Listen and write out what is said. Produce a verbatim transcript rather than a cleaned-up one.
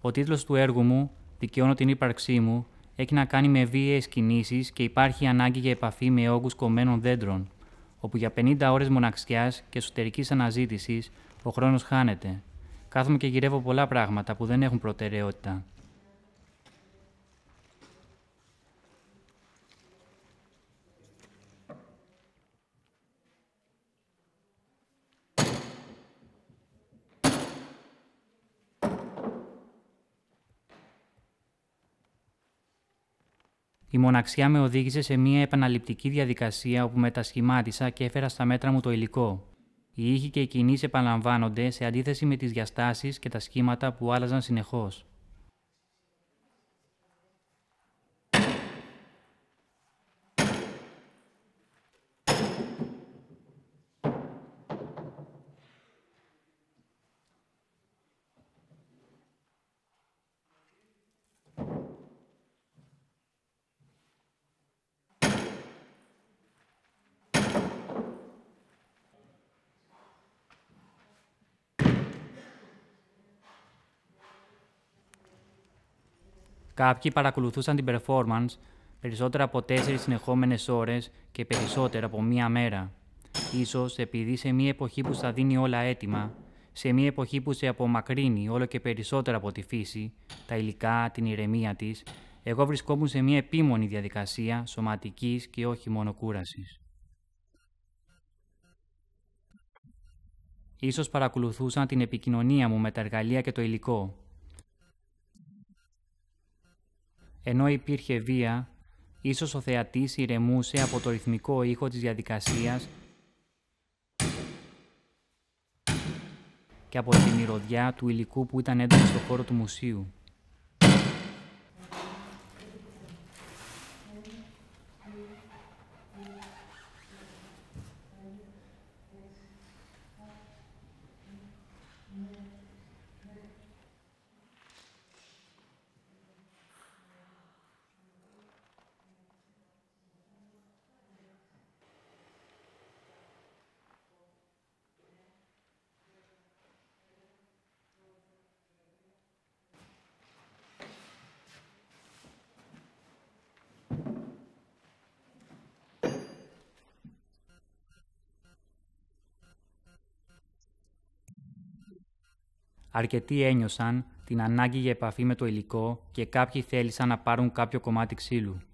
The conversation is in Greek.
Ο τίτλος του έργου μου, «Δικαιώνω την ύπαρξή μου», έχει να κάνει με βίαιες κινήσεις και υπάρχει ανάγκη για επαφή με όγκους κομμένων δέντρων, όπου για πενήντα ώρες μοναξιάς και εσωτερικής αναζήτησης ο χρόνος χάνεται. Κάθομαι και γυρεύω πολλά πράγματα που δεν έχουν προτεραιότητα. Η μοναξιά με οδήγησε σε μια επαναληπτική διαδικασία όπου μετασχημάτισα και έφερα στα μέτρα μου το υλικό. Οι ήχοι και οι κινήσεις επαναλαμβάνονται σε αντίθεση με τις διαστάσεις και τα σχήματα που άλλαζαν συνεχώς. Κάποιοι παρακολουθούσαν την performance περισσότερα από τέσσερις συνεχόμενες ώρες και περισσότερα από μία μέρα. Ίσως επειδή σε μία εποχή που στα δίνει όλα έτοιμα, σε μία εποχή που σε απομακρύνει όλο και περισσότερα από τη φύση, τα υλικά, την ηρεμία της, εγώ βρισκόμουν σε μία επίμονη διαδικασία σωματικής και όχι μόνο κούρασης. Ίσως παρακολουθούσαν την επικοινωνία μου με τα εργαλεία και το υλικό. Ενώ υπήρχε βία, ίσως ο θεατής ηρεμούσε από το ρυθμικό ήχο της διαδικασίας και από τη μυρωδιά του υλικού που ήταν έντονο στο χώρο του μουσείου. Αρκετοί ένιωσαν την ανάγκη για επαφή με το υλικό και κάποιοι θέλησαν να πάρουν κάποιο κομμάτι ξύλου.